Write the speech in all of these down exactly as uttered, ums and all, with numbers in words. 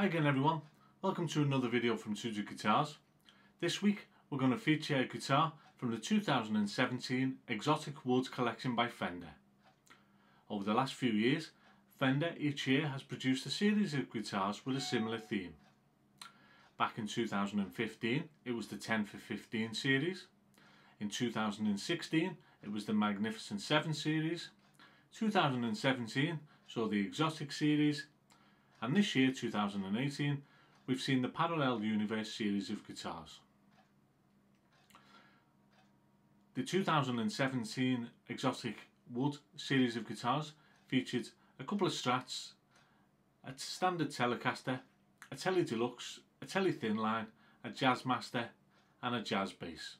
Hi again everyone, welcome to another video from two tu Guitars. This week we're going to feature a guitar from the two thousand seventeen Exotic Woods Collection by Fender. Over the last few years, Fender each year has produced a series of guitars with a similar theme. Back in two thousand fifteen it was the ten for fifteen series, in two thousand sixteen it was the Magnificent seven series, two thousand seventeen saw the Exotic series, and this year, two thousand eighteen, we've seen the Parallel Universe series of guitars. The two thousand seventeen Exotic Wood series of guitars featured a couple of Strats, a standard Telecaster, a Tele Deluxe, a Tele Thinline, a Jazz Master and a Jazz Bass.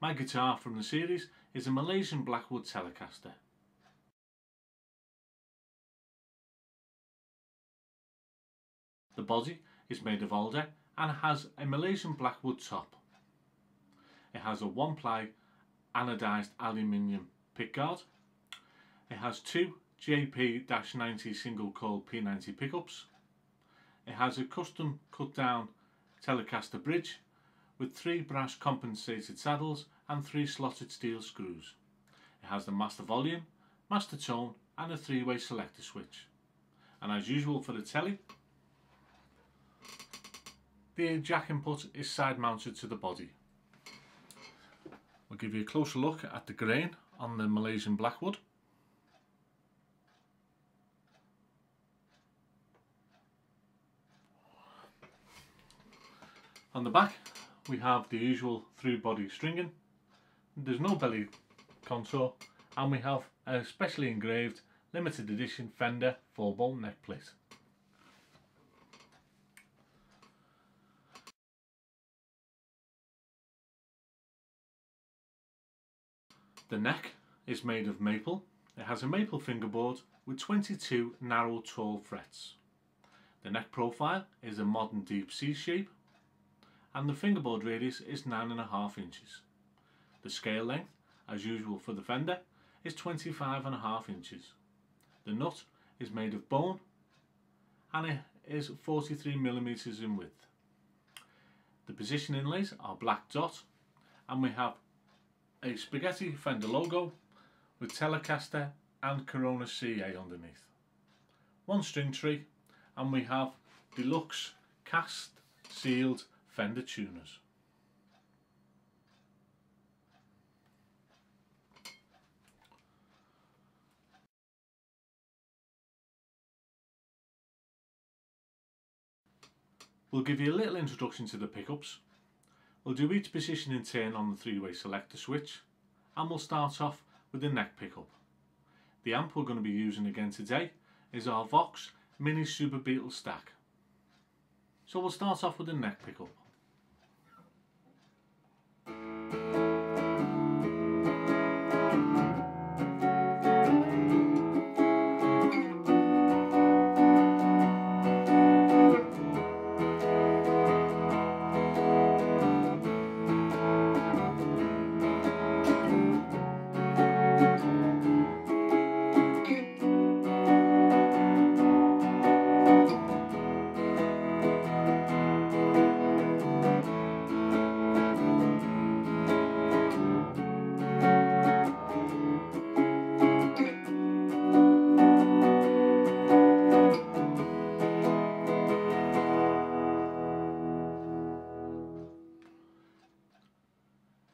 My guitar from the series is a Malaysian Blackwood Telecaster. The body is made of alder and has a Malaysian Blackwood top. It has a one ply anodised aluminium pickguard. It has two J P ninety single coil P ninety pickups. It has a custom cut down Telecaster bridge with three brass compensated saddles and three slotted steel screws. It has the master volume, master tone and a three way selector switch. And as usual for the Tele, the jack input is side mounted to the body. We'll give you a closer look at the grain on the Malaysian Blackwood. On the back we have the usual through body stringing, there's no belly contour, and we have a specially engraved limited edition Fender four bolt neck plate. The neck is made of maple. It has a maple fingerboard with twenty-two narrow tall frets. The neck profile is a modern deep C shape and the fingerboard radius is nine and a half inches. The scale length, as usual for the Fender, is twenty-five and a half inches. The nut is made of bone and it is forty-three millimeters in width. The position inlays are black dot and we have a spaghetti Fender logo with Telecaster and Corona C A underneath. One string tree, and we have deluxe cast sealed Fender tuners. We'll give you a little introduction to the pickups. We'll do each position in turn on the three way selector switch, and we'll start off with the neck pickup. The amp we're going to be using again today is our Vox Mini Super Beetle Stack. So we'll start off with the neck pickup.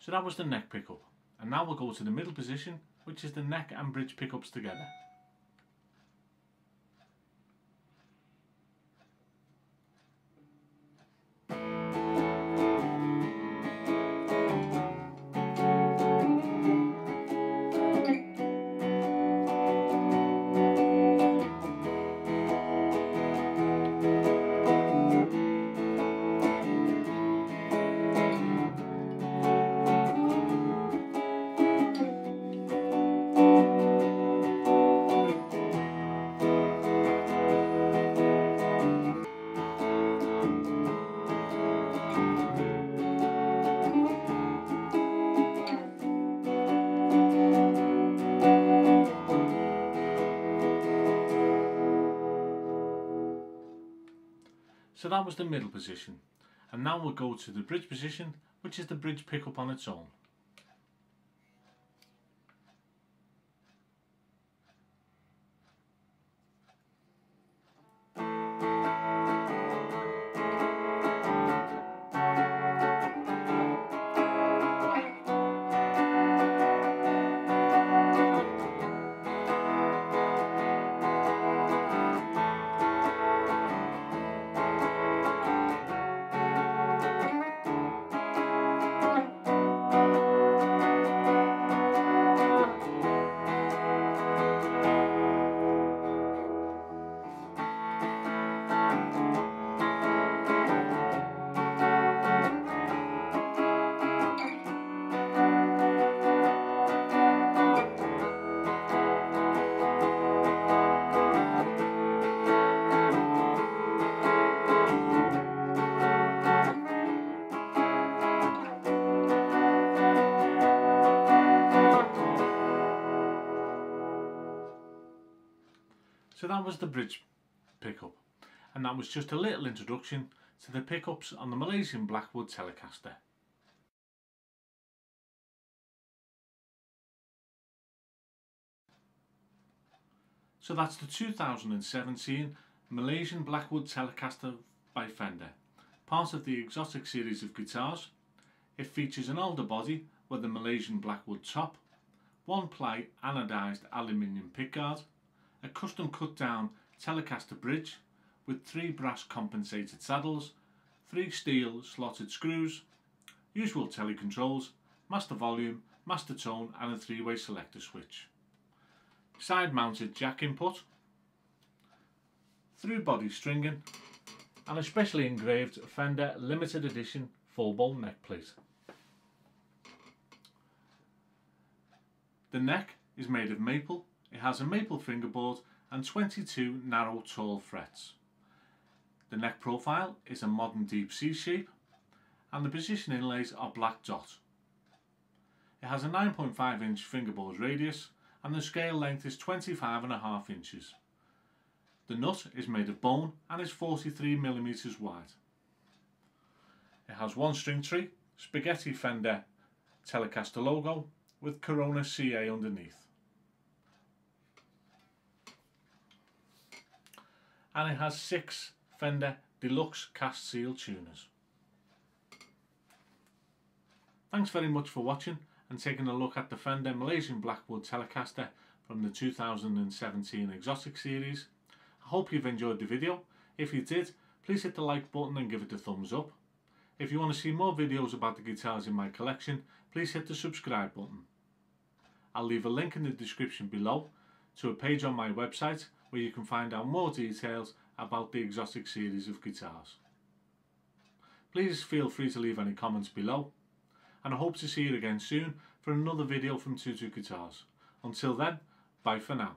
So that was the neck pickup, and now we'll go to the middle position, which is the neck and bridge pickups together. So that was the middle position, and now we'll go to the bridge position, which is the bridge pickup on its own. So that was the bridge pickup, and that was just a little introduction to the pickups on the Malaysian Blackwood Telecaster. So that's the two thousand seventeen Malaysian Blackwood Telecaster by Fender, part of the Exotic series of guitars. It features an older body with a Malaysian Blackwood top, one ply anodised aluminium pickguard, a custom cut down Telecaster bridge with three brass compensated saddles, three steel slotted screws, usual tele controls, master volume, master tone and a three-way selector switch. Side mounted jack input, through body stringing and a specially engraved Fender limited edition full bowl neck plate. The neck is made of maple. It has a maple fingerboard and twenty-two narrow tall frets. The neck profile is a modern deep C shape and the position inlays are black dot. It has a nine point five inch fingerboard radius and the scale length is twenty-five and a half inches. The nut is made of bone and is forty-three millimeters wide. It has one string tree, spaghetti Fender Telecaster logo with Corona C A underneath. And it has six Fender Deluxe cast seal tuners. Thanks very much for watching and taking a look at the Fender Malaysian Blackwood Telecaster from the two thousand seventeen Exotic series. I hope you've enjoyed the video. If you did, please hit the like button and give it a thumbs up. If you want to see more videos about the guitars in my collection, please hit the subscribe button. I'll leave a link in the description below to a page on my website where you can find out more details about the Exotic series of guitars. Please feel free to leave any comments below, and I hope to see you again soon for another video from two tu Guitars. Until then, bye for now.